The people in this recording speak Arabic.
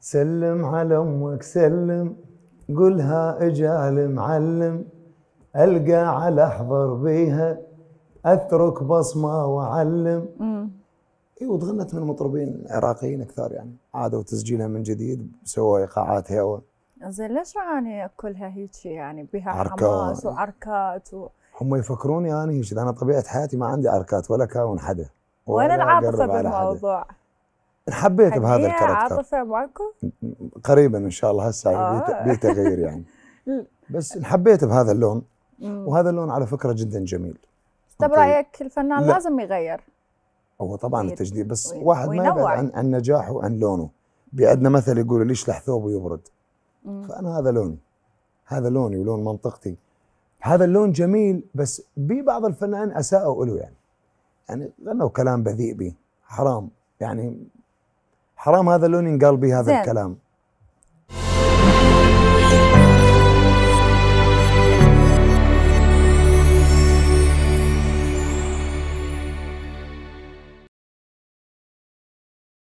سلم على امك سلم قلها اجا المعلم القى على احضر بيها اترك بصمه واعلم. اي وتغنت من مطربين عراقيين كثار يعني عادوا تسجيلها من جديد سووا ايقاعات هوا. زين ليش اغاني كلها هيك يعني بها حماس وعركات هم يفكرون يعني هيك؟ انا طبيعه حياتي ما عندي عركات ولا كاون حدا ولا العاطفه بالموضوع. حبيت بهذا الكاركتر. عاطفه معكم؟ قريبا ان شاء الله هسه بيه تغيير يعني. بس حبيت بهذا اللون وهذا اللون على فكره جدا جميل. طب رايك الفنان لازم يغير؟ هو طبعا التجديد بس واحد ما يبعد عن نجاحه وعن لونه. بيعدنا مثل يقولوا ليش لحثوبه يبرد. فانا هذا لوني. هذا لوني ولون منطقتي. هذا اللون جميل بس ببعض الفنانين اساءوا له يعني غنوا كلام بذيء به حرام يعني. حرام هذا اللون ينقال به هذا الكلام.